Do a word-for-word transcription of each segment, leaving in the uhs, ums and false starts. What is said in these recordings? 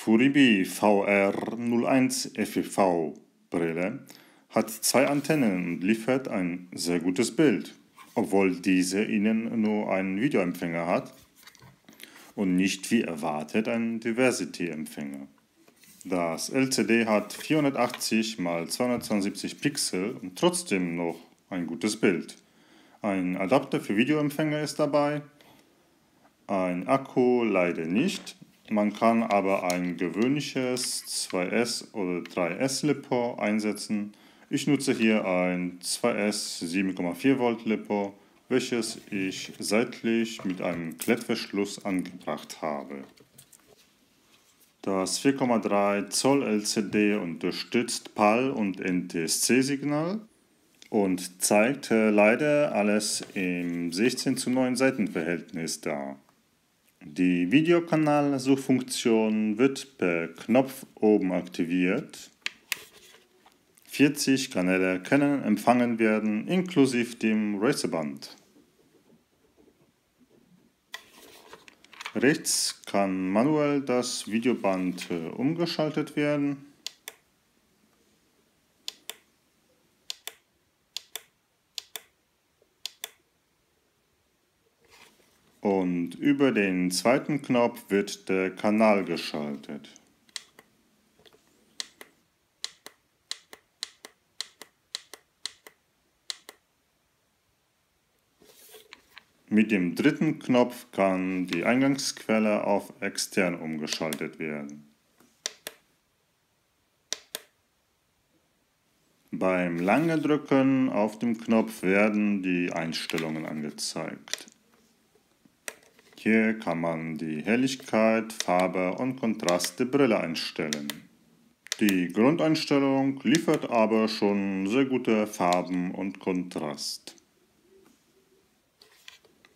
FuriBee V R null eins F E V-Brille hat zwei Antennen und liefert ein sehr gutes Bild, obwohl diese innen nur einen Videoempfänger hat und nicht wie erwartet einen Diversity-Empfänger. Das L C D hat vierhundertachtzig mal zweihundertzweiundsiebzig Pixel und trotzdem noch ein gutes Bild. Ein Adapter für Videoempfänger ist dabei, ein Akku leider nicht. Man kann aber ein gewöhnliches zwei S oder drei S LiPo einsetzen. Ich nutze hier ein zwei S sieben Komma vier Volt LiPo, welches ich seitlich mit einem Klettverschluss angebracht habe. Das vier Komma drei Zoll L C D unterstützt PAL- und N T S C-Signal und zeigt leider alles im sechzehn zu neun Seitenverhältnis dar. Die Videokanal-Suchfunktion wird per Knopf oben aktiviert. vierzig Kanäle können empfangen werden, inklusive dem Racerband. Rechts kann manuell das Videoband umgeschaltet werden. Und über den zweiten Knopf wird der Kanal geschaltet. Mit dem dritten Knopf kann die Eingangsquelle auf extern umgeschaltet werden. Beim langen Drücken auf dem Knopf werden die Einstellungen angezeigt. Hier kann man die Helligkeit, Farbe und Kontrast der Brille einstellen. Die Grundeinstellung liefert aber schon sehr gute Farben und Kontrast.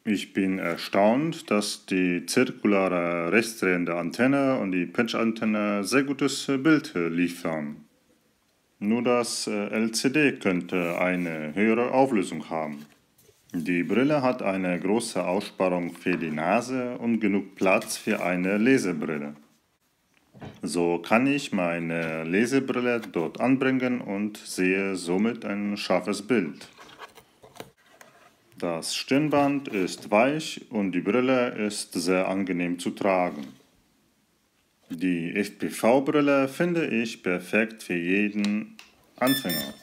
Ich bin erstaunt, dass die zirkulare rechtsdrehende Antenne und die Pinch-Antenne sehr gutes Bild liefern. Nur das L C D könnte eine höhere Auflösung haben. Die Brille hat eine große Aussparung für die Nase und genug Platz für eine Lesebrille. So kann ich meine Lesebrille dort anbringen und sehe somit ein scharfes Bild. Das Stirnband ist weich und die Brille ist sehr angenehm zu tragen. Die F P V-Brille finde ich perfekt für jeden Anfänger.